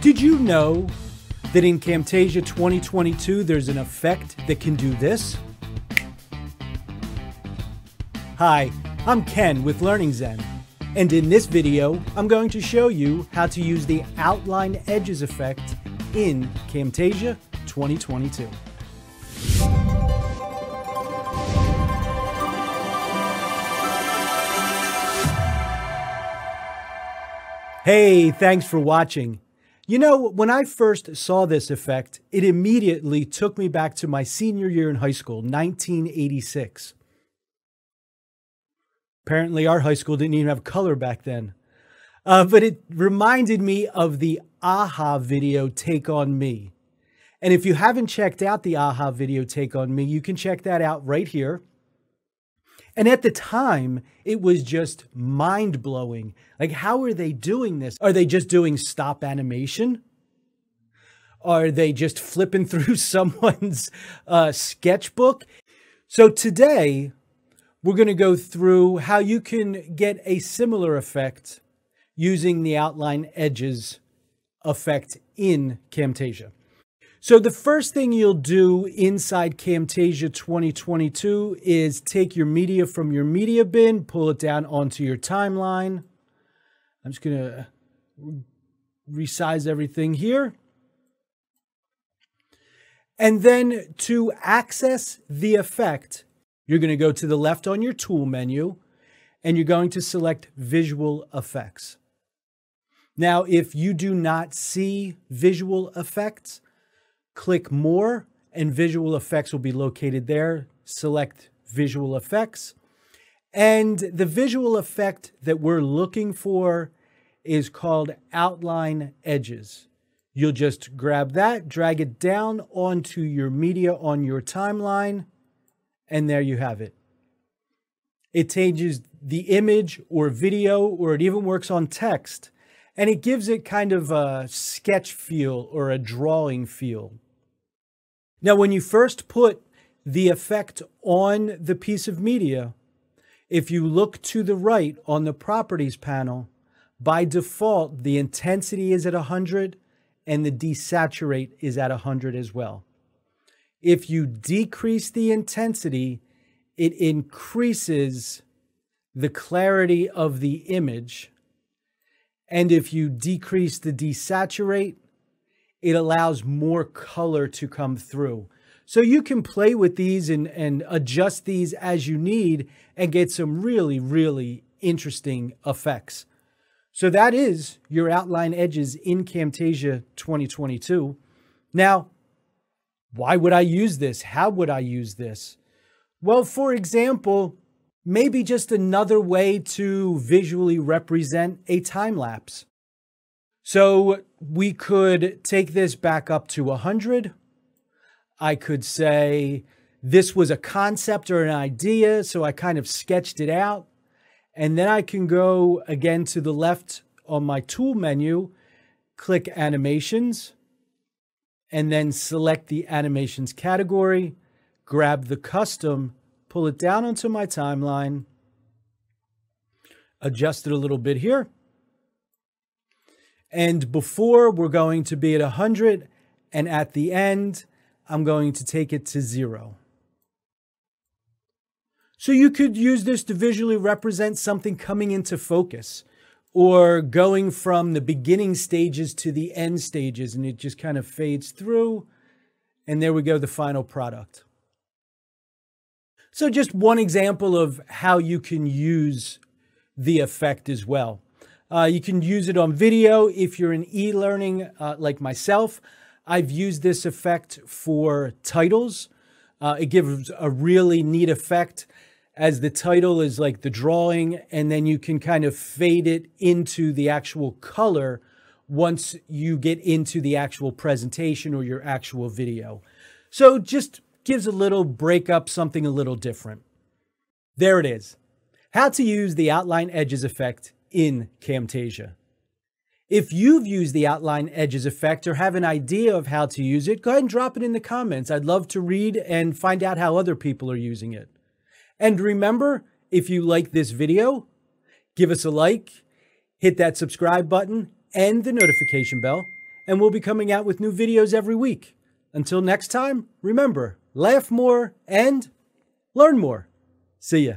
Did you know that in Camtasia 2022 there's an effect that can do this? Hi, I'm Ken with Learning Zen, and in this video I'm going to show you how to use the Outline Edges effect in Camtasia 2022. Hey, thanks for watching. You know, when I first saw this effect, it immediately took me back to my senior year in high school, 1986. Apparently, our high school didn't even have color back then. But it reminded me of the AHA video, Take On Me. And if you haven't checked out the AHA video, Take On Me, you can check that out right here. And at the time, it was just mind-blowing. Like, how are they doing this? Are they just doing stop animation? Are they just flipping through someone's sketchbook? So today, we're going to go through how you can get a similar effect using the Outline Edges effect in Camtasia. So the first thing you'll do inside Camtasia 2022 is take your media from your media bin, pull it down onto your timeline. I'm just going to resize everything here. And then to access the effect, you're going to go to the left on your tool menu and you're going to select Visual Effects. Now, if you do not see Visual Effects, click More, and Visual Effects will be located there. Select Visual Effects. And the visual effect that we're looking for is called Outline Edges. You'll just grab that, drag it down onto your media on your timeline, and there you have it. It changes the image or video, or it even works on text. And it gives it kind of a sketch feel or a drawing feel. Now, when you first put the effect on the piece of media, if you look to the right on the Properties panel, by default, the intensity is at 100 and the desaturate is at 100 as well. If you decrease the intensity, it increases the clarity of the image. And if you decrease the desaturate, it allows more color to come through. So you can play with these and adjust these as you need and get some really, really interesting effects. So that is your Outline Edges in Camtasia 2022. Now, why would I use this? How would I use this? Well, for example, maybe just another way to visually represent a time lapse. So we could take this back up to 100. I could say this was a concept or an idea, so I kind of sketched it out. And then I can go again to the left on my tool menu, click Animations, and then select the Animations category, grab the Custom, pull it down onto my timeline, adjust it a little bit here. And before, we're going to be at 100, and at the end, I'm going to take it to 0. So you could use this to visually represent something coming into focus, or going from the beginning stages to the end stages, and it just kind of fades through. And there we go, the final product. So just one example of how you can use the effect as well. You can use it on video. If you're in e-learning like myself, I've used this effect for titles. It gives a really neat effect as the title is like the drawing, and then you can kind of fade it into the actual color once you get into the actual presentation or your actual video. So just gives a little breakup, something a little different. There it is. How to use the Outline Edges effect in Camtasia. If you've used the Outline Edges effect or have an idea of how to use it, go ahead and drop it in the comments. I'd love to read and find out how other people are using it. And remember, if you like this video, give us a like, hit that subscribe button and the notification bell. and we'll be coming out with new videos every week. Until next time, remember, laugh more and learn more. See ya.